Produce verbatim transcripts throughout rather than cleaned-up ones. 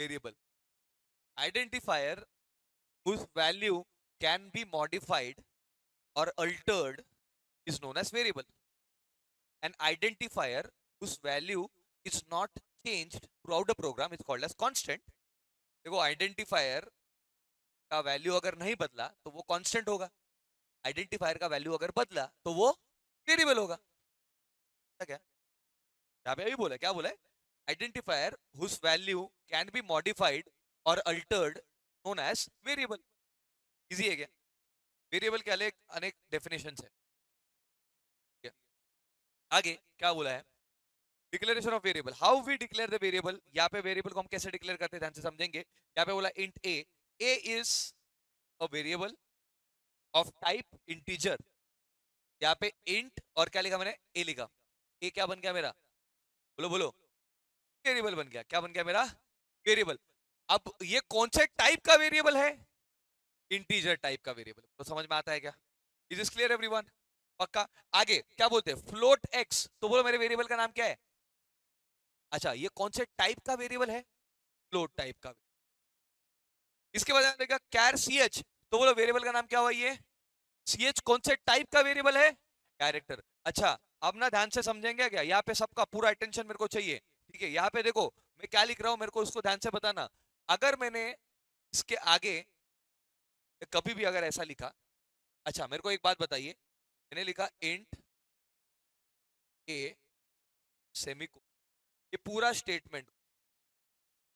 variable. Identifier whose value can be modified or altered is known as variable. An identifier whose value is not changed throughout the program is called as constant. देखो identifier का value अगर नहीं बदला तो वो constant होगा, identifier का value अगर बदला तो वो वेरिएबल होगा। क्या यहाँ पे अभी बोला, क्या बोला है? Identifier whose value can be modified और altered known as variable. Easy है क्या? वेरिएबल के अलग अनेक डेफिनेशंस है। क्या? आगे क्या बोला है? Declaration of variable, how we declare the variable. यहाँ पे वेरिएबल को हम कैसे डिक्लेयर करते हैं ध्यान से समझेंगे। यहाँ पे बोला int a, a is a variable of type integer. यहाँ पे इंट और क्या लिखा मैंने, ए लिखा। ए क्या बन गया मेरा, बोलो बोलो, वेरिएबल बन गया। क्या बन गया मेरा, वेरिएबल। अब ये कौन से टाइप का वेरिएबल है, इंटीजर टाइप का वेरिएबल। तो समझ में आता है क्या? Is this clear everyone? पक्का? आगे क्या बोलते हैं, फ्लोट एक्स। तो बोलो मेरे वेरिएबल का नाम क्या है। अच्छा, ये कौन से टाइप का वेरिएबल है, फ्लोट टाइप का। इसके बाद आएगा कैर सी एच। तो बोलो वेरिएबल का नाम क्या हुआ, ये सी एच कौन से टाइप का वेरिएबल है, कैरेक्टर। अच्छा अब ना ध्यान से समझेंगे क्या, यहाँ पे सबका पूरा अटेंशन मेरे को चाहिए, ठीक है। यहाँ पे देखो मैं क्या लिख रहा हूँ, मेरे को उसको ध्यान से बताना। अगर मैंने इसके आगे कभी भी अगर ऐसा लिखा, अच्छा मेरे को एक बात बताइए, मैंने लिखा इंट ए सेमीकोलन, ये पूरा स्टेटमेंट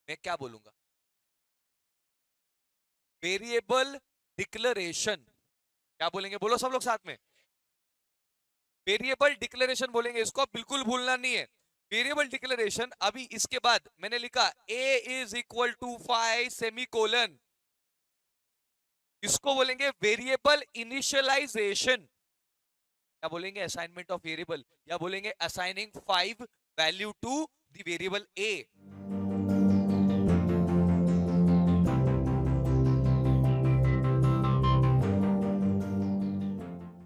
मैं क्या बोलूंगा, वेरिएबल डिक्लेरेशन। क्या बोलेंगे, बोलो सब लोग साथ में, वेरिएबल डिक्लेरेशन बोलेंगे। इसको बिल्कुल भूलना नहीं है, वेरिएबल डिक्लेरेशन। अभी इसके बाद मैंने लिखा a is equal to five semicolon, इसको बोलेंगे वेरिएबल इनिशियलाइजेशन। क्या बोलेंगे, असाइनमेंट ऑफ वेरिएबल, या बोलेंगे assigning five value to the variable A.